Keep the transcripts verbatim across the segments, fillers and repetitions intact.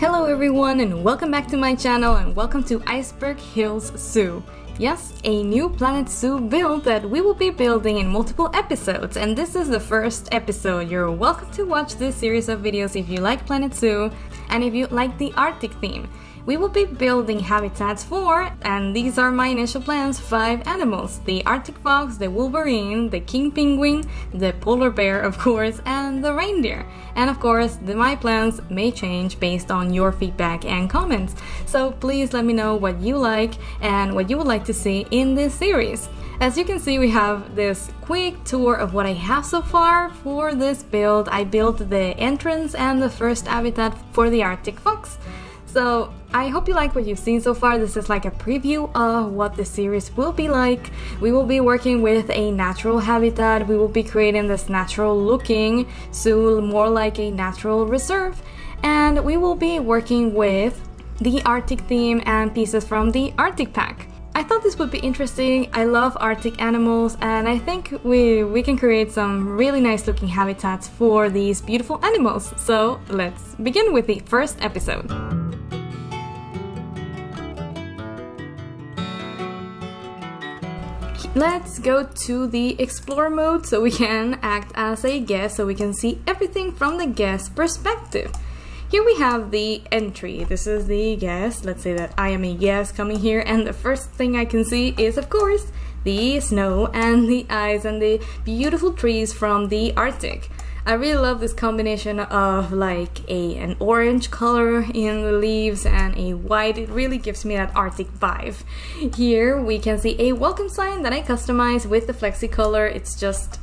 Hello everyone and welcome back to my channel and welcome to Iceberg Hills Zoo. Yes, a new Planet Zoo build that we will be building in multiple episodes, and this is the first episode. You're welcome to watch this series of videos if you like Planet Zoo and if you like the Arctic theme. We will be building habitats for, and these are my initial plans, five animals. The Arctic Fox, the Wolverine, the King Penguin, the Polar Bear of course, and the Reindeer. And of course, the, my plans may change based on your feedback and comments. So please let me know what you like and what you would like to see in this series. As you can see, we have this quick tour of what I have so far for this build. I built the entrance and the first habitat for the Arctic Fox. So I hope you like what you've seen so far. This is like a preview of what the series will be like. We will be working with a natural habitat. We will be creating this natural looking zoo, more like a natural reserve. And we will be working with the Arctic theme and pieces from the Arctic pack. I thought this would be interesting. I love Arctic animals and I think we, we can create some really nice looking habitats for these beautiful animals. So let's begin with the first episode. Let's go to the explore mode so we can act as a guest, so we can see everything from the guest perspective. Here we have the entry. This is the guest. Let's say that I am a guest coming here, and the first thing I can see is of course the snow and the ice and the beautiful trees from the Arctic. I really love this combination of like a, an orange color in the leaves and a white. It really gives me that Arctic vibe. Here we can see a welcome sign that I customized with the FlexiColor. It's just,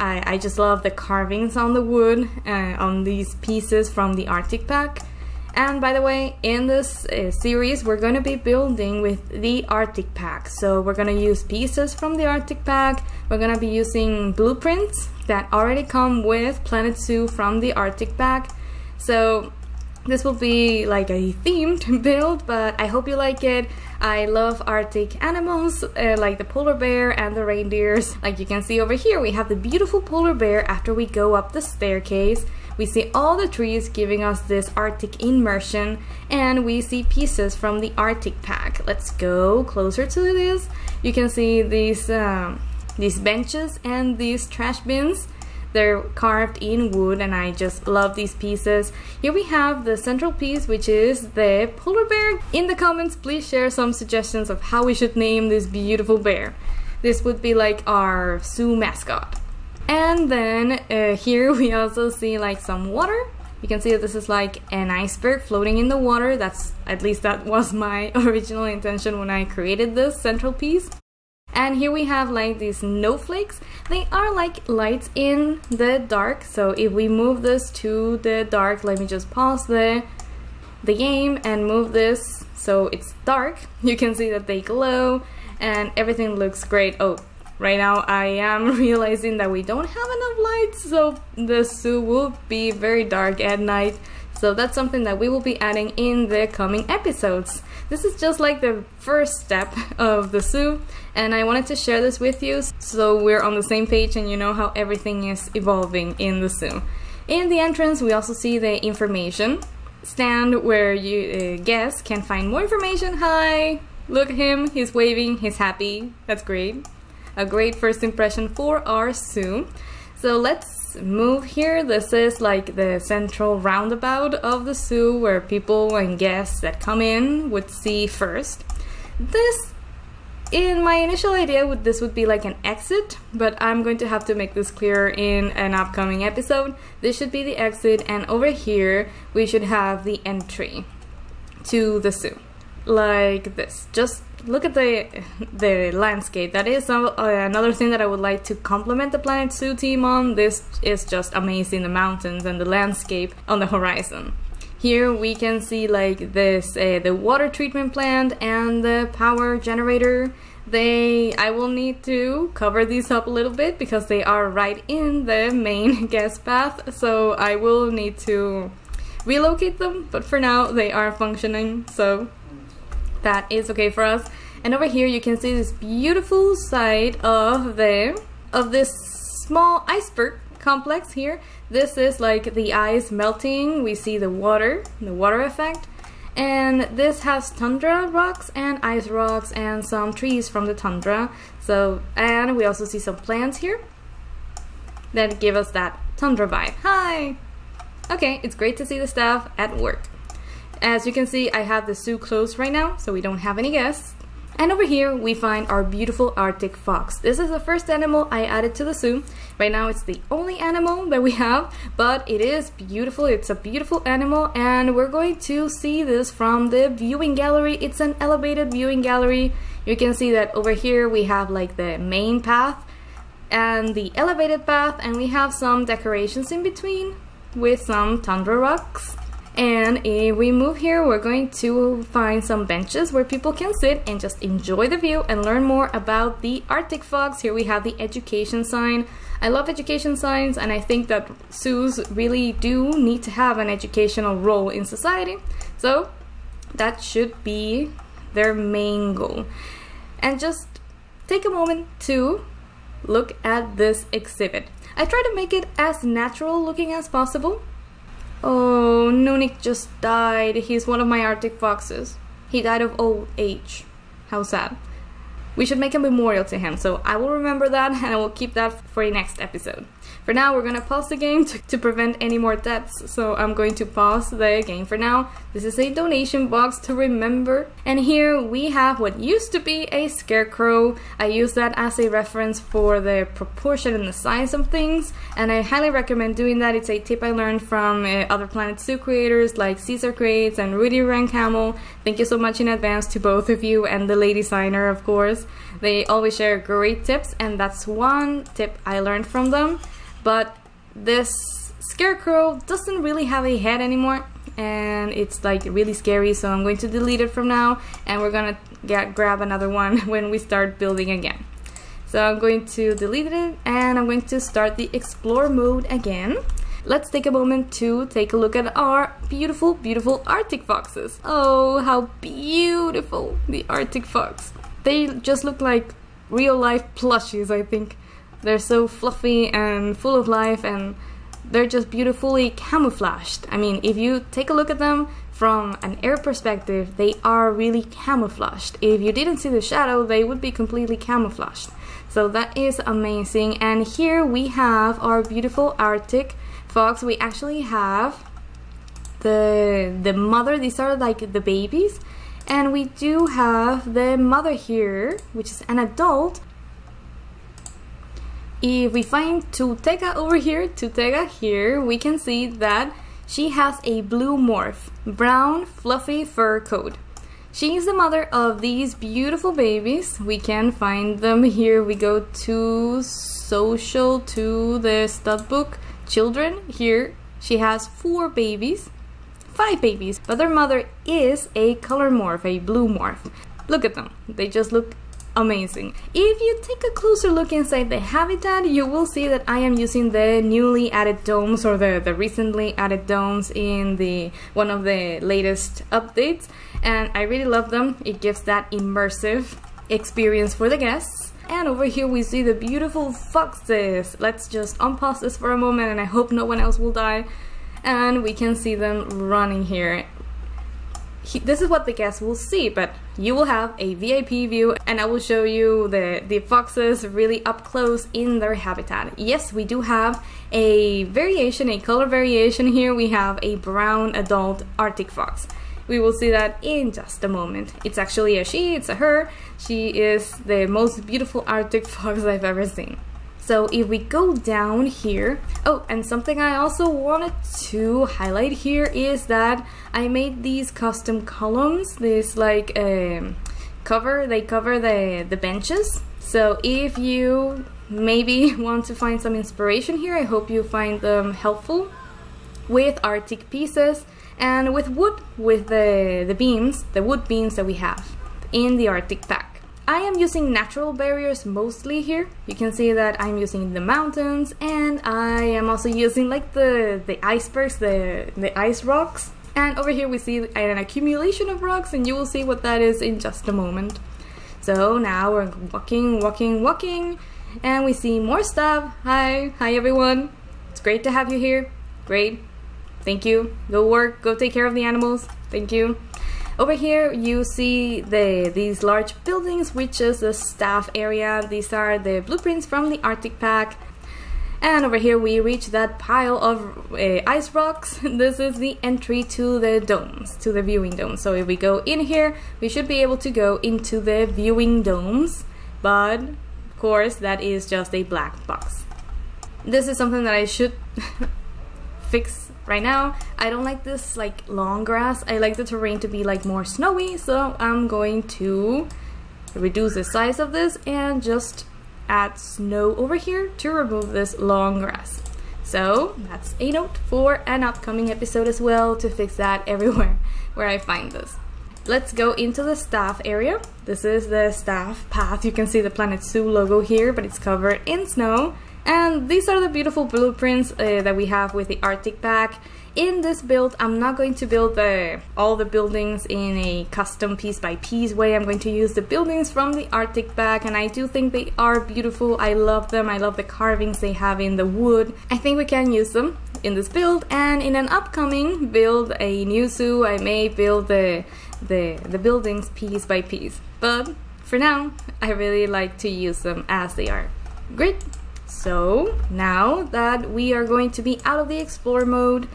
I, I just love the carvings on the wood, uh, on these pieces from the Arctic pack. And by the way, in this uh, series we're going to be building with the Arctic pack. So we're going to use pieces from the Arctic pack. We're going to be using blueprints that already come with Planet Zoo from the Arctic pack. So this will be like a themed build, but I hope you like it. I love Arctic animals uh, like the polar bear and the reindeers. Like you can see over here, we have the beautiful polar bear after we go up the staircase. We see all the trees giving us this Arctic immersion, and we see pieces from the Arctic pack. Let's go closer to this. You can see these, um, these benches and these trash bins. They're carved in wood and I just love these pieces. Here we have the central piece, which is the polar bear. In the comments, please share some suggestions of how we should name this beautiful bear. This would be like our zoo mascot. And then uh, here we also see like some water. You can see that this is like an iceberg floating in the water. That's, at least that was my original intention when I created this central piece. And here we have like these snowflakes. They are like lights in the dark, so if we move this to the dark, let me just pause the, the game and move this so it's dark. You can see that they glow and everything looks great. Oh, right now I am realizing that we don't have enough lights, so the zoo will be very dark at night. So that's something that we will be adding in the coming episodes. This is just like the first step of the zoo, and I wanted to share this with you so we're on the same page and you know how everything is evolving in the zoo. In the entrance we also see the information stand where you uh, guests can find more information. Hi! Look at him, he's waving, he's happy. That's great. A great first impression for our zoo. So let's move here. This is like the central roundabout of the zoo where people and guests that come in would see first. This, in my initial idea, would this would be like an exit, but I'm going to have to make this clearer in an upcoming episode. This should be the exit, and over here we should have the entry to the zoo, like this. Just look at the the landscape. That is some, uh, another thing that I would like to compliment the Planet Zoo team on. This is just amazing, the mountains and the landscape on the horizon. Here we can see like this, uh, the water treatment plant and the power generator. They, I will need to cover these up a little bit because they are right in the main guest path, so I will need to relocate them, but for now they are functioning, so that is okay for us. And over here you can see this beautiful side of the of this small iceberg complex here. This is like the ice melting, we see the water, the water effect. And this has tundra rocks and ice rocks and some trees from the tundra. So, and we also see some plants here that give us that tundra vibe. Hi! Okay, it's great to see the staff at work. As you can see, I have the zoo closed right now, so we don't have any guests. And over here, we find our beautiful Arctic fox. This is the first animal I added to the zoo. Right now, it's the only animal that we have, but it is beautiful. It's a beautiful animal, and we're going to see this from the viewing gallery. It's an elevated viewing gallery. You can see that over here, we have like the main path and the elevated path, and we have some decorations in between with some tundra rocks. And if we move here, we're going to find some benches where people can sit and just enjoy the view and learn more about the Arctic fox. Here we have the education sign. I love education signs, and I think that zoos really do need to have an educational role in society. So that should be their main goal. And just take a moment to look at this exhibit. I try to make it as natural looking as possible. Oh, Nunik just died. He's one of my Arctic foxes. He died of old age. How sad. We should make a memorial to him, so I will remember that and I will keep that for the next episode. For now, we're gonna pause the game to, to prevent any more deaths, so I'm going to pause the game for now. This is a donation box to remember. And here we have what used to be a scarecrow. I use that as a reference for the proportion and the size of things, and I highly recommend doing that. It's a tip I learned from uh, other Planet Zoo creators like Caesar Creates and Rudy Rancamel. Thank you so much in advance to both of you and the lady signer, of course. They always share great tips, and that's one tip I learned from them. But this scarecrow doesn't really have a head anymore, and it's like really scary, so I'm going to delete it from now, and we're gonna get, grab another one when we start building again. So I'm going to delete it, and I'm going to start the explore mode again. Let's take a moment to take a look at our beautiful, beautiful Arctic foxes. Oh, how beautiful the Arctic fox. They just look like real-life plushies, I think. They're so fluffy and full of life, and they're just beautifully camouflaged. I mean, if you take a look at them from an air perspective, they are really camouflaged. If you didn't see the shadow, they would be completely camouflaged. So that is amazing. And here we have our beautiful Arctic fox. We actually have the, the mother. These are like the babies. And we do have the mother here, which is an adult. If we find Tutega over here, Tutega here, we can see that she has a blue morph, brown fluffy fur coat. She is the mother of these beautiful babies. We can find them here. We go to social, to the stud book, children. Here she has four babies. Five babies, but their mother is a color morph, a blue morph. Look at them, they just look amazing. If you take a closer look inside the habitat, you will see that I am using the newly added domes, or the, the recently added domes in the one of the latest updates, and I really love them. It gives that immersive experience for the guests. And over here we see the beautiful foxes. Let's just unpause this for a moment, and I hope no one else will die. And we can see them running here. He, this is what the guests will see, but you will have a V I P view, and I will show you the, the foxes really up close in their habitat. Yes, we do have a variation, a color variation here. We have a brown adult Arctic fox. We will see that in just a moment. It's actually a she, it's a her. She is the most beautiful Arctic fox I've ever seen. So if we go down here, oh, and something I also wanted to highlight here is that I made these custom columns, this like um, cover, they cover the, the benches. So if you maybe want to find some inspiration here, I hope you find them helpful, with Arctic pieces and with wood, with the, the beams, the wood beams that we have in the Arctic pack. I am using natural barriers mostly here. You can see that I'm using the mountains, and I am also using like the, the icebergs, the, the ice rocks. And over here we see an accumulation of rocks, and you will see what that is in just a moment. So now we're walking, walking, walking, and we see more stuff. Hi, hi everyone. great to have you here. Great. Thank you. Go work. Go take care of the animals. Thank you. Over here you see the these large buildings, which is the staff area. These are the blueprints from the Arctic pack. And over here we reach that pile of uh, ice rocks. This is the entry to the domes, to the viewing domes. So if we go in here, we should be able to go into the viewing domes. But of course, that is just a black box. This is something that I should fix right now. I don't like this like long grass. I like the terrain to be like more snowy. So I'm going to reduce the size of this and just add snow over here to remove this long grass. So that's a note for an upcoming episode as well, to fix that everywhere where I find this. Let's go into the staff area. This is the staff path. You can see the Planet Zoo logo here, but it's covered in snow. And these are the beautiful blueprints uh, that we have with the Arctic pack. In this build, I'm not going to build the, all the buildings in a custom piece by piece way. I'm going to use the buildings from the Arctic pack, and I do think they are beautiful. I love them. I love the carvings they have in the wood. I think we can use them in this build, and in an upcoming build, a new zoo, I may build the, the, the buildings piece by piece. But for now, I really like to use them as they are. Great! So now that we are going to be out of the explore mode,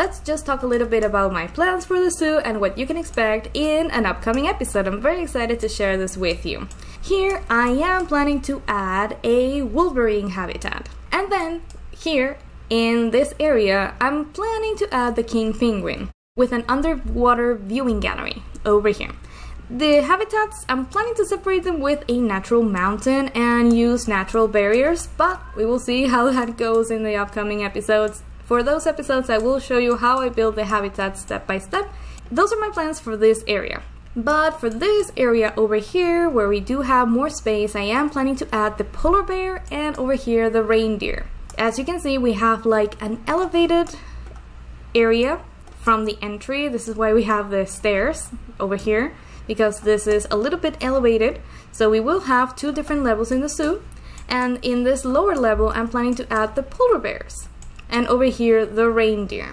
let's just talk a little bit about my plans for the zoo and what you can expect in an upcoming episode. I'm very excited to share this with you. Here I am planning to add a Wolverine habitat. And then here in this area, I'm planning to add the King Penguin with an underwater viewing gallery over here. The habitats, I'm planning to separate them with a natural mountain and use natural barriers, but we will see how that goes in the upcoming episodes. For those episodes, I will show you how I build the habitats step by step. Those are my plans for this area. But for this area over here, where we do have more space, I am planning to add the polar bear and over here the reindeer. As you can see, we have like an elevated area from the entry. This is why we have the stairs over here, because this is a little bit elevated, so we will have two different levels in the zoo. And in this lower level, I'm planning to add the polar bears, and over here the reindeer.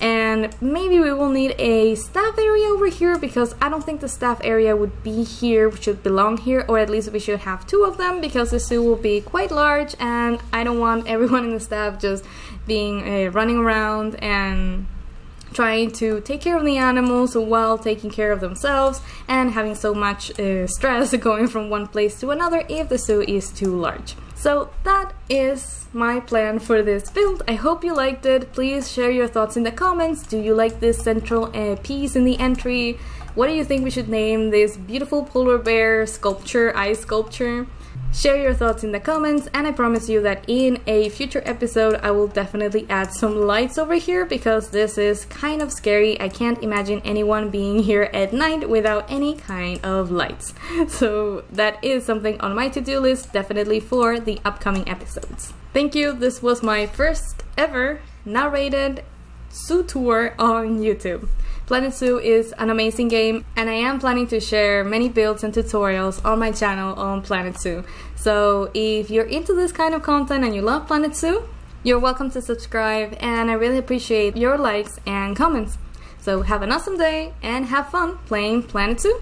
And maybe we will need a staff area over here, because I don't think the staff area would be here, should belong here, or at least we should have two of them, because the zoo will be quite large, and I don't want everyone in the staff just being uh, running around and trying to take care of the animals while taking care of themselves and having so much uh, stress going from one place to another if the zoo is too large. So that is my plan for this build. I hope you liked it. Please share your thoughts in the comments. Do you like this central uh, piece in the entry? What do you think we should name this beautiful polar bear sculpture, ice sculpture? Share your thoughts in the comments, and I promise you that in a future episode I will definitely add some lights over here, because this is kind of scary. I can't imagine anyone being here at night without any kind of lights. So that is something on my to-do list, definitely for the upcoming episodes. Thank you. This was my first ever narrated zoo tour on YouTube. Planet Zoo is an amazing game, and I am planning to share many builds and tutorials on my channel on Planet Zoo. So if you're into this kind of content and you love Planet Zoo, you're welcome to subscribe, and I really appreciate your likes and comments. So have an awesome day and have fun playing Planet Zoo!